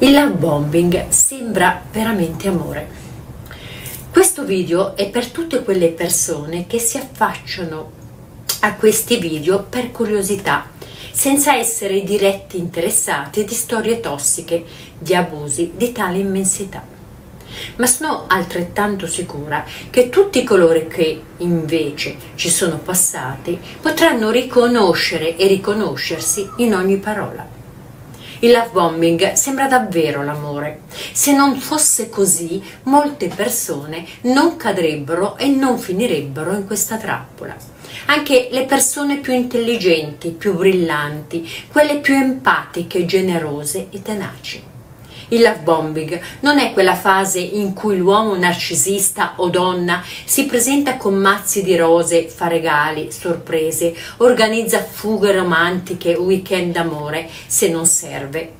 Il love bombing sembra veramente amore. Questo video è per tutte quelle persone che si affacciano a questi video per curiosità, senza essere diretti interessati di storie tossiche, di abusi di tale immensità. Ma sono altrettanto sicura che tutti coloro che invece ci sono passati potranno riconoscere e riconoscersi in ogni parola. Il love bombing sembra davvero l'amore. Se non fosse così, molte persone non cadrebbero e non finirebbero in questa trappola. Anche le persone più intelligenti, più brillanti, quelle più empatiche, generose e tenaci. Il love bombing non è quella fase in cui l'uomo narcisista o donna si presenta con mazzi di rose, fa regali, sorprese, organizza fughe romantiche, weekend d'amore, se non serve,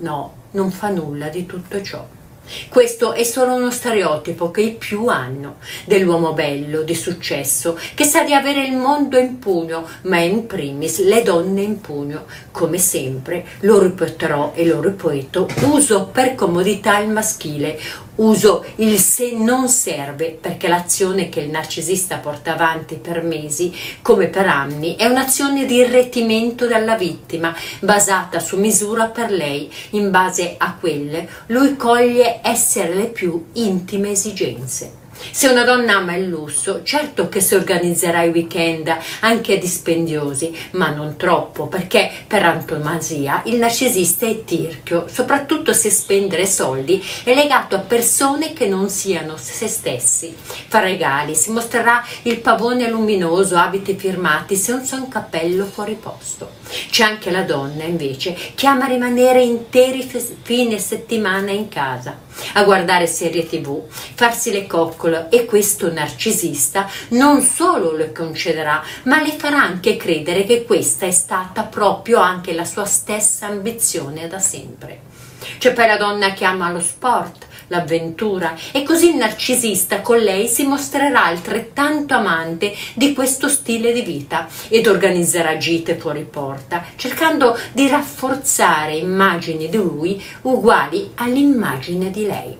non fa nulla di tutto ciò. Questo è solo uno stereotipo che i più hanno dell'uomo bello, di successo, che sa di avere il mondo in pugno, ma in primis le donne in pugno. Come sempre, lo ripeterò e lo ripeto, uso per comodità il maschile, uso il se non serve, perché l'azione che il narcisista porta avanti per mesi, come per anni, è un'azione di irretimento dalla vittima, basata su misura per lei. In base a quelle, lui coglie essere le più intime esigenze. Se una donna ama il lusso, certo che si organizzerà i weekend anche dispendiosi, ma non troppo, perché per antonomasia il narcisista è tirchio, soprattutto se spendere soldi è legato a persone che non siano se stessi. Fa regali, si mostrerà il pavone luminoso, abiti firmati, se non so un cappello fuori posto. C'è anche la donna invece che ama rimanere interi fine settimana in casa a guardare serie TV, farsi le coccole, e questo narcisista non solo le concederà, ma le farà anche credere che questa è stata proprio anche la sua stessa ambizione da sempre. C'è poi la donna che ama lo sport, l'avventura, e così il narcisista con lei si mostrerà altrettanto amante di questo stile di vita ed organizzerà gite fuori porta, cercando di rafforzare immagini di lui uguali all'immagine di lei.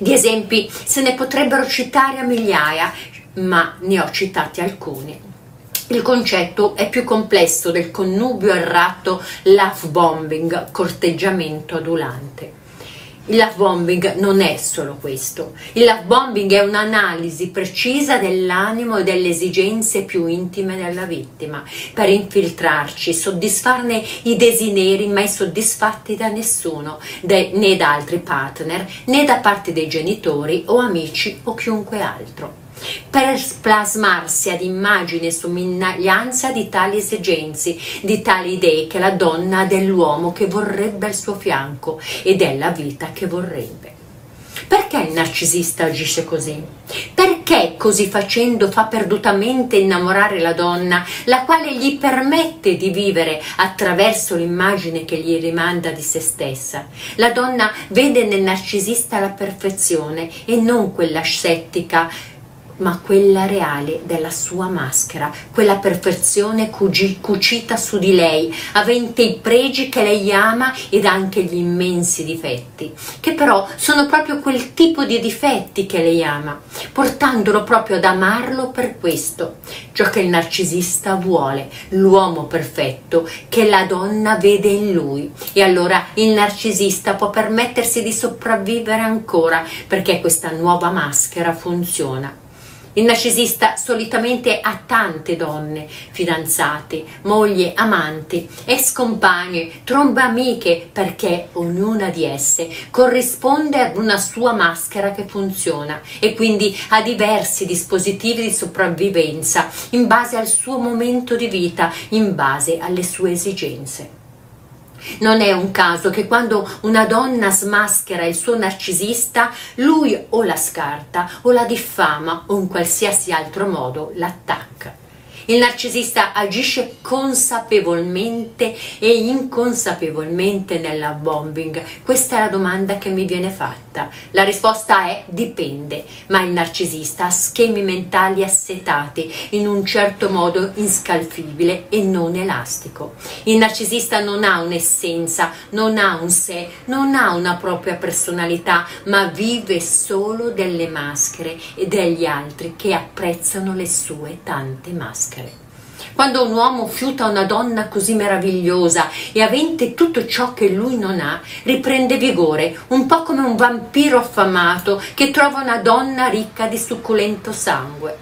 Di esempi se ne potrebbero citare a migliaia, ma ne ho citati alcuni. Il concetto è più complesso del connubio errato love bombing, corteggiamento adulante. Il love bombing non è solo questo. Il love bombing è un'analisi precisa dell'animo e delle esigenze più intime della vittima, per infiltrarci, soddisfarne i desideri mai soddisfatti da nessuno, né da altri partner, né da parte dei genitori o amici o chiunque altro, per plasmarsi ad immagine e somiglianza di tali esigenze, di tali idee che la donna ha dell'uomo che vorrebbe al suo fianco e della vita che vorrebbe. Perché il narcisista agisce così? Perché così facendo fa perdutamente innamorare la donna, la quale gli permette di vivere attraverso l'immagine che gli rimanda di se stessa? La donna vede nel narcisista la perfezione e non quella scettica, ma quella reale della sua maschera, quella perfezione cucita su di lei, avente i pregi che lei ama ed anche gli immensi difetti, che però sono proprio quel tipo di difetti che lei ama, portandolo proprio ad amarlo per questo. Ciò che il narcisista vuole, l'uomo perfetto che la donna vede in lui, e allora il narcisista può permettersi di sopravvivere ancora, perché questa nuova maschera funziona. Il narcisista solitamente ha tante donne, fidanzate, mogli, amanti, ex compagne, trombe amiche, perché ognuna di esse corrisponde ad una sua maschera che funziona e quindi ha diversi dispositivi di sopravvivenza in base al suo momento di vita, in base alle sue esigenze. Non è un caso che quando una donna smaschera il suo narcisista, lui o la scarta o la diffama o in qualsiasi altro modo l'attacca. Il narcisista agisce consapevolmente e inconsapevolmente nella bombing. Questa è la domanda che mi viene fatta. La risposta è dipende, ma il narcisista ha schemi mentali assetati in un certo modo inscalfibile e non elastico. Il narcisista non ha un'essenza, non ha un sé, non ha una propria personalità, ma vive solo delle maschere e degli altri che apprezzano le sue tante maschere. Quando un uomo fiuta una donna così meravigliosa e avente tutto ciò che lui non ha, riprende vigore, un po' come un vampiro affamato che trova una donna ricca di succulento sangue.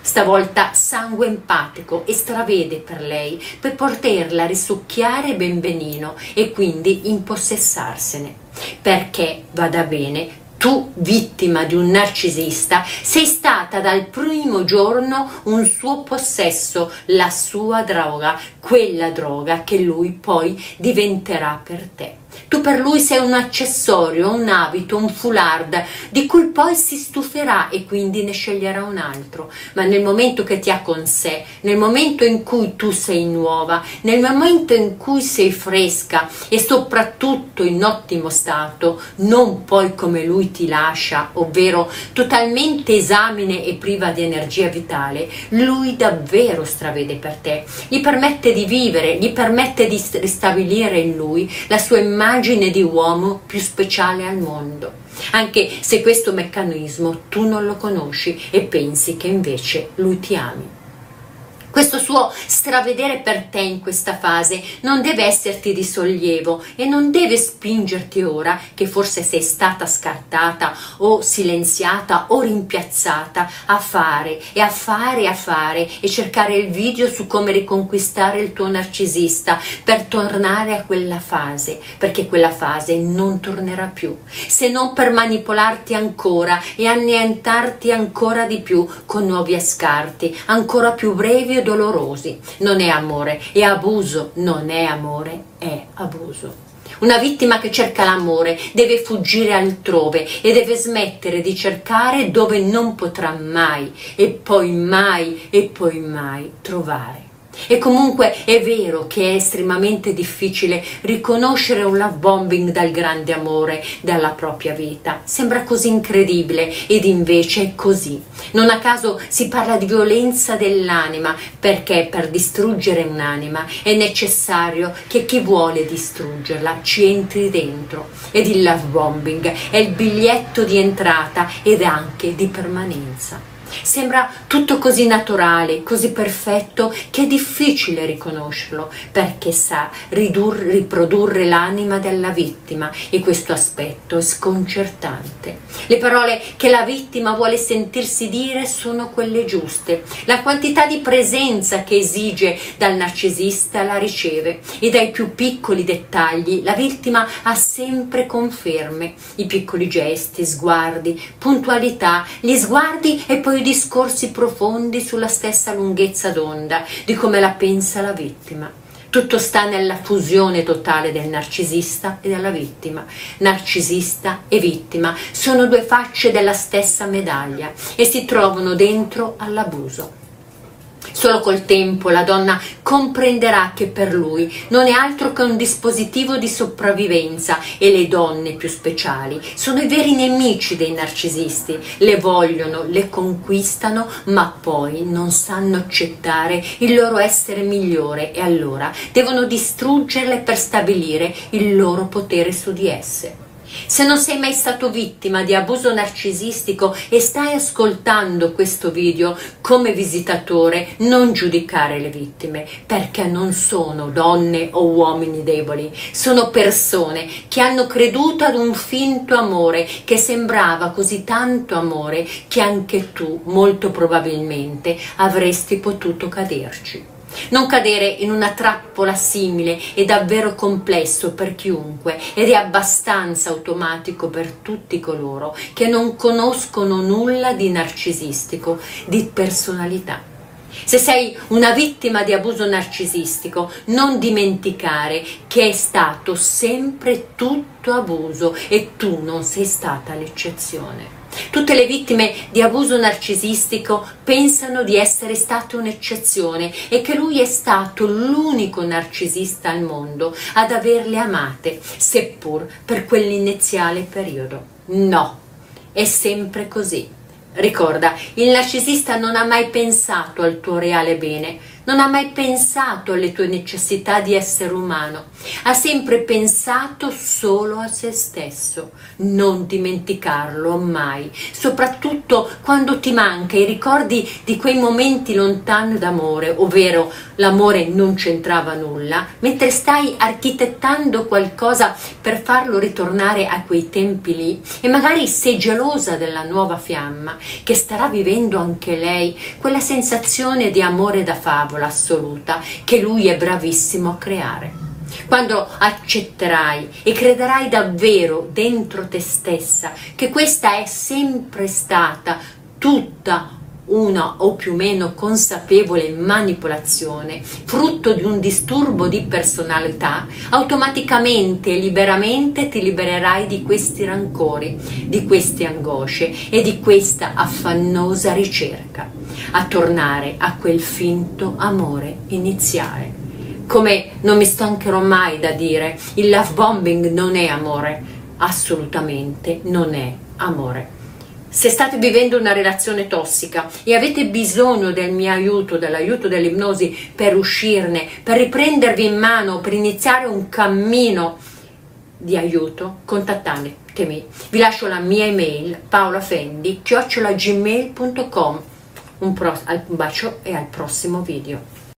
Stavolta sangue empatico e stravede per lei, per poterla risucchiare ben benino e quindi impossessarsene. Perché, vada bene, tu, vittima di un narcisista, sei stata dal primo giorno un suo possesso, la sua droga, quella droga che lui poi diventerà per te. Tu per lui sei un accessorio, un abito, un foulard, di cui poi si stuferà e quindi ne sceglierà un altro. Ma nel momento che ti ha con sé, nel momento in cui tu sei nuova, nel momento in cui sei fresca e soprattutto in ottimo stato, non poi come lui ti lascia, ovvero totalmente esamine e priva di energia vitale, lui davvero stravede per te, gli permette di vivere, gli permette di ristabilire in lui la sua immagine di uomo più speciale al mondo, anche se questo meccanismo tu non lo conosci e pensi che invece lui ti ami. Questo suo stravedere per te in questa fase non deve esserti di sollievo e non deve spingerti ora che forse sei stata scartata o silenziata o rimpiazzata a fare e cercare il video su come riconquistare il tuo narcisista per tornare a quella fase, perché quella fase non tornerà più, se non per manipolarti ancora e anneantarti ancora di più con nuovi ascarti, ancora più brevi e dolorosi. Non è amore, è abuso. Non è amore, è abuso. Una vittima che cerca l'amore deve fuggire altrove e deve smettere di cercare dove non potrà mai e poi mai trovare. E comunque è vero che è estremamente difficile riconoscere un love bombing dal grande amore dalla propria vita. Sembra così incredibile ed invece è così. Non a caso si parla di violenza dell'anima, perché per distruggere un'anima è necessario che chi vuole distruggerla ci entri dentro. Ed il love bombing è il biglietto di entrata ed anche di permanenza. Sembra tutto così naturale, così perfetto, che è difficile riconoscerlo, perché sa riprodurre l'anima della vittima e questo aspetto è sconcertante. Le parole che la vittima vuole sentirsi dire sono quelle giuste. La quantità di presenza che esige dal narcisista la riceve e dai più piccoli dettagli la vittima ha sempre conferme. I piccoli gesti, sguardi, puntualità, gli sguardi e poi discorsi profondi sulla stessa lunghezza d'onda di come la pensa la vittima. Tutto sta nella fusione totale del narcisista e della vittima. Narcisista e vittima sono due facce della stessa medaglia e si trovano dentro all'abuso. Solo col tempo la donna comprenderà che per lui non è altro che un dispositivo di sopravvivenza e le donne più speciali sono i veri nemici dei narcisisti, le vogliono, le conquistano ma poi non sanno accettare il loro essere migliore e allora devono distruggerle per stabilire il loro potere su di esse. Se non sei mai stato vittima di abuso narcisistico e stai ascoltando questo video come visitatore, non giudicare le vittime, perché non sono donne o uomini deboli, sono persone che hanno creduto ad un finto amore che sembrava così tanto amore che anche tu molto probabilmente avresti potuto caderci. Non cadere in una trappola simile è davvero complesso per chiunque ed è abbastanza automatico per tutti coloro che non conoscono nulla di narcisistico, di personalità. Se sei una vittima di abuso narcisistico, non dimenticare che è stato sempre tutto abuso e tu non sei stata l'eccezione. Tutte le vittime di abuso narcisistico pensano di essere stata un'eccezione e che lui è stato l'unico narcisista al mondo ad averle amate, seppur per quell'iniziale periodo. No, è sempre così. Ricorda, il narcisista non ha mai pensato al tuo reale bene, non ha mai pensato alle tue necessità di essere umano, ha sempre pensato solo a se stesso. Non dimenticarlo mai, soprattutto quando ti manca i ricordi di quei momenti lontani d'amore, ovvero l'amore non c'entrava nulla, mentre stai architettando qualcosa per farlo ritornare a quei tempi lì e magari sei gelosa della nuova fiamma che starà vivendo anche lei quella sensazione di amore da favola assoluta che lui è bravissimo a creare. Quando accetterai e crederai davvero dentro te stessa che questa è sempre stata tutta una o più meno consapevole manipolazione, frutto di un disturbo di personalità, automaticamente e liberamente ti libererai di questi rancori, di queste angosce e di questa affannosa ricerca a tornare a quel finto amore iniziale. Come non mi stancherò mai da dire, il love bombing non è amore, assolutamente non è amore. Se state vivendo una relazione tossica e avete bisogno del mio aiuto, dell'aiuto dell'ipnosi per uscirne, per riprendervi in mano, per iniziare un cammino di aiuto, contattatemi. Vi lascio la mia email paolafendi@gmail.com. Un bacio e al prossimo video.